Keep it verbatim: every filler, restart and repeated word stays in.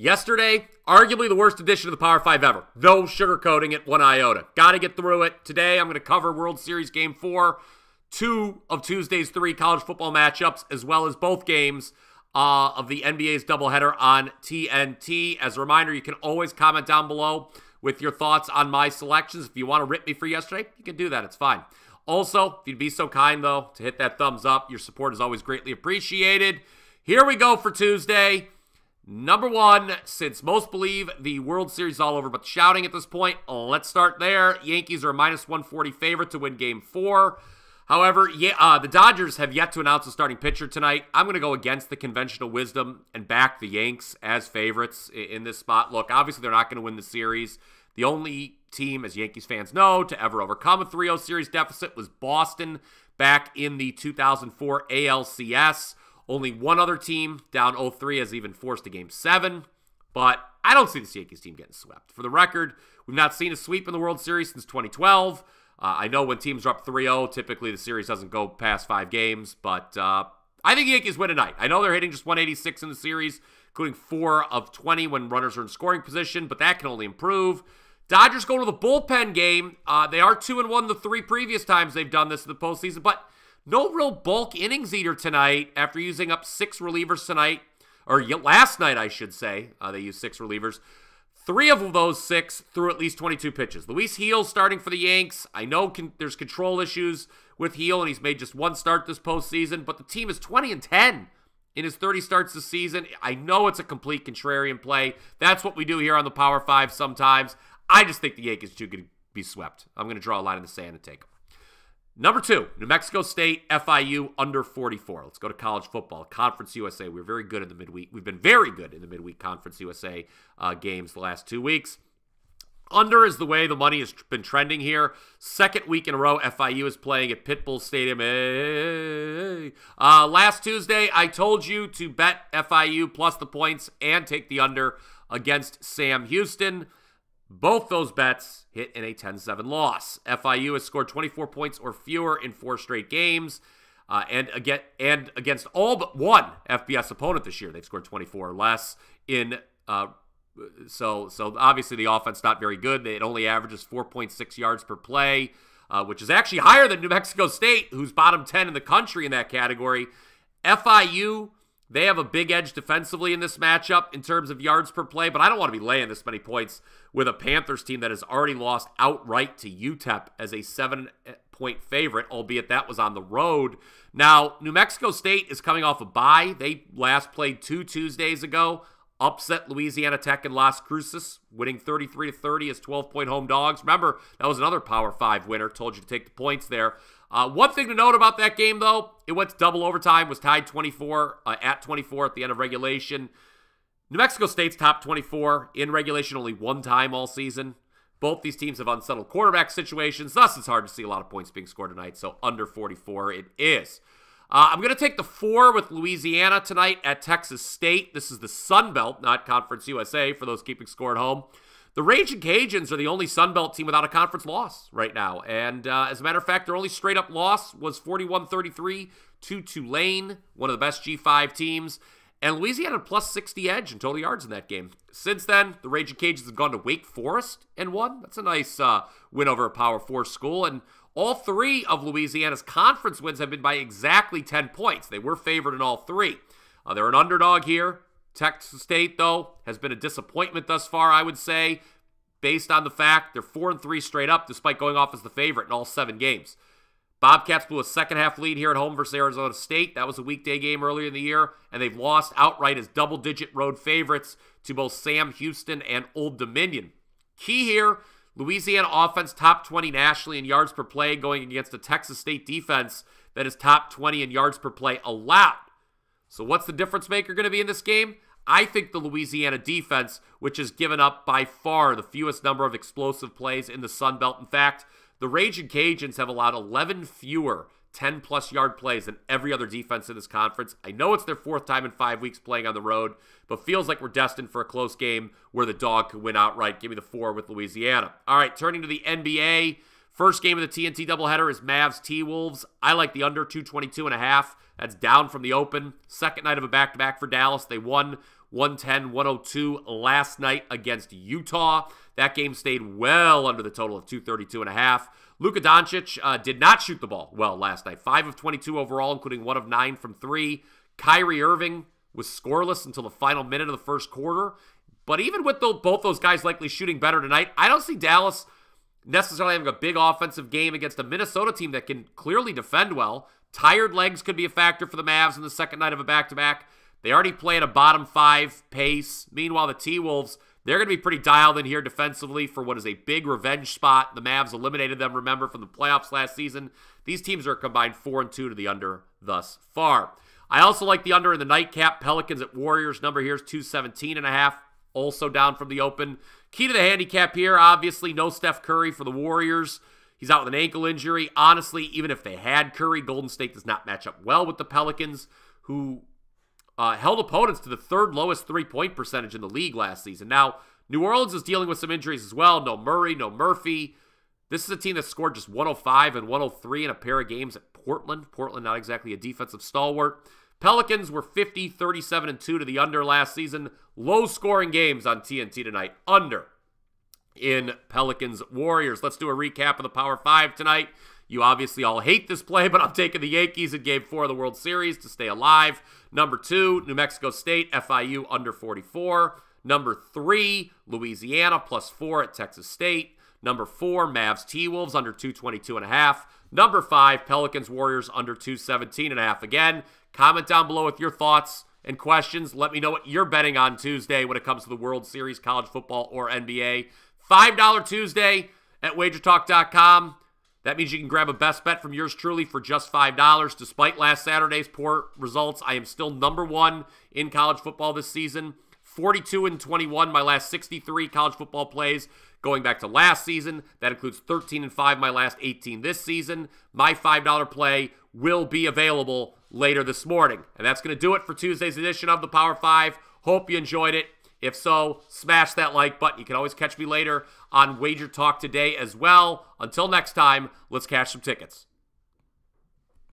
Yesterday, arguably the worst edition of the Power Five ever. No sugarcoating it one iota. Got to get through it. Today, I'm going to cover World Series Game four, two of Tuesday's three college football matchups, as well as both games uh, of the N B A's doubleheader on T N T. As a reminder, you can always comment down below with your thoughts on my selections. If you want to rip me for yesterday, you can do that. It's fine. Also, if you'd be so kind, though, to hit that thumbs up. Your support is always greatly appreciated. Here we go for Tuesday. Number one, since most believe the World Series is all over but shouting at this point, let's start there. Yankees are a minus one forty favorite to win Game four. However, yeah, uh, the Dodgers have yet to announce a starting pitcher tonight. I'm going to go against the conventional wisdom and back the Yanks as favorites in this spot. Look, obviously they're not going to win the series. The only team, as Yankees fans know, to ever overcome a three oh series deficit was Boston back in the two thousand four A L C S. Only one other team down oh three has even forced a Game seven, but I don't see this Yankees team getting swept. For the record, we've not seen a sweep in the World Series since twenty twelve. Uh, I know when teams are up three oh, typically the series doesn't go past five games, but uh, I think the Yankees win tonight. I know they're hitting just one eighty-six in the series, including four of twenty when runners are in scoring position, but that can only improve. Dodgers go to the bullpen game. Uh, they are two and one the three previous times they've done this in the postseason, but no real bulk innings eater tonight after using up six relievers tonight, or last night, I should say. Uh, they used six relievers. Three of those six threw at least twenty-two pitches. Luis Heal starting for the Yanks. I know con there's control issues with Heal, and he's made just one start this postseason, but the team is twenty and ten in his thirty starts this season. I know it's a complete contrarian play. That's what we do here on the Power Five sometimes. I just think the Yankees too could be swept. I'm going to draw a line in the sand and take them. Number two, New Mexico State, F I U, under forty-four. Let's go to college football. Conference U S A, we're very good in the midweek. We've been very good in the midweek Conference U S A uh, games the last two weeks. Under is the way the money has been trending here. Second week in a row, F I U is playing at Pitbull Stadium. Hey. Uh, last Tuesday, I told you to bet F I U plus the points and take the under against Sam Houston. Both those bets hit in a ten seven loss. F I U has scored twenty-four points or fewer in four straight games. Uh, and, again, and against all but one F B S opponent this year, they've scored twenty-four or less. In uh, so, so obviously the offense not very good. It only averages four point six yards per play, uh, which is actually higher than New Mexico State, who's bottom ten in the country in that category. F I U... they have a big edge defensively in this matchup in terms of yards per play, but I don't want to be laying this many points with a Panthers team that has already lost outright to U T E P as a seven-point favorite, albeit that was on the road. Now, New Mexico State is coming off a bye. They last played two Tuesdays ago, upset Louisiana Tech in Las Cruces, winning thirty-three to thirty as twelve-point home dogs. Remember, that was another Power Five winner. Told you to take the points there. Uh, one thing to note about that game, though, it went to double overtime, was tied twenty-four uh, at twenty-four at the end of regulation. New Mexico State's top twenty-four in regulation only one time all season. Both these teams have unsettled quarterback situations, thus it's hard to see a lot of points being scored tonight, so under forty-four it is. Uh, I'm going to take the four with Louisiana tonight at Texas State. This is the Sun Belt, not Conference U S A, for those keeping score at home. The Ragin' Cajuns are the only Sun Belt team without a conference loss right now. And uh, as a matter of fact, their only straight-up loss was forty-one thirty-three to Tulane, one of the best G five teams. And Louisiana plus sixty edge in total yards in that game. Since then, the Ragin' Cajuns have gone to Wake Forest and won. That's a nice uh, win over a Power Four school. And all three of Louisiana's conference wins have been by exactly ten points. They were favored in all three. Uh, they're an underdog here. Texas State, though, has been a disappointment thus far, I would say, based on the fact they're four and three straight up despite going off as the favorite in all seven games. Bobcats blew a second-half lead here at home versus Arizona State. That was a weekday game earlier in the year, and they've lost outright as double-digit road favorites to both Sam Houston and Old Dominion. Key here, Louisiana offense top twenty nationally in yards per play going against a Texas State defense that is top twenty in yards per play allowed. So what's the difference maker going to be in this game? I think the Louisiana defense, which has given up by far the fewest number of explosive plays in the Sun Belt. In fact, the Ragin' Cajuns have allowed eleven fewer ten-plus yard plays than every other defense in this conference. I know it's their fourth time in five weeks playing on the road, but feels like we're destined for a close game where the dog could win outright. Give me the four with Louisiana. All right, turning to the N B A. First game of the T N T doubleheader is Mavs T-Wolves. I like the under two twenty-two and a half. That's down from the open. Second night of a back-to-back for Dallas. They won one ten to one oh two last night against Utah. That game stayed well under the total of two thirty-two and a half. Luka Doncic uh, did not shoot the ball well last night. five of twenty-two overall, including one of nine from three. Kyrie Irving was scoreless until the final minute of the first quarter. But even with the, both those guys likely shooting better tonight, I don't see Dallas necessarily having a big offensive game against a Minnesota team that can clearly defend well. Tired legs could be a factor for the Mavs in the second night of a back-to-back. They already play at a bottom five pace. Meanwhile, the T-Wolves, they're going to be pretty dialed in here defensively for what is a big revenge spot. The Mavs eliminated them, remember, from the playoffs last season. These teams are combined four and two to the under thus far. I also like the under in the nightcap. Pelicans at Warriors. Number here is two seventeen and a half. Also down from the open. Key to the handicap here, obviously, no Steph Curry for the Warriors. He's out with an ankle injury. Honestly, even if they had Curry, Golden State does not match up well with the Pelicans, who uh, held opponents to the third lowest three-point percentage in the league last season. Now, New Orleans is dealing with some injuries as well. No Murray, no Murphy. This is a team that scored just one oh five and one oh three in a pair of games at Portland. Portland, not exactly a defensive stalwart. Pelicans were fifty, thirty-seven, and two to the under last season. Low-scoring games on T N T tonight. Under in Pelicans Warriors. Let's do a recap of the Power Five tonight. You obviously all hate this play, but I'm taking the Yankees in Game four of the World Series to stay alive. Number two, New Mexico State, F I U under forty-four. Number three, Louisiana plus four at Texas State. Number four, Mavs T-Wolves under two twenty-two and a half. Number five, Pelicans Warriors under two seventeen and a half. Again, comment down below with your thoughts and questions. Let me know what you're betting on Tuesday when it comes to the World Series, college football, or N B A. five dollar Tuesday at wager talk dot com. That means you can grab a best bet from yours truly for just five dollars. Despite last Saturday's poor results, I am still number one in college football this season. forty-two and twenty-one, my last sixty-three college football plays going back to last season. That includes thirteen and five, my last eighteen this season. My five dollar play will be available later this morning. And that's going to do it for Tuesday's edition of the Power Five. Hope you enjoyed it. If so, smash that like button. You can always catch me later on Wager Talk today as well. Until next time, let's cash some tickets.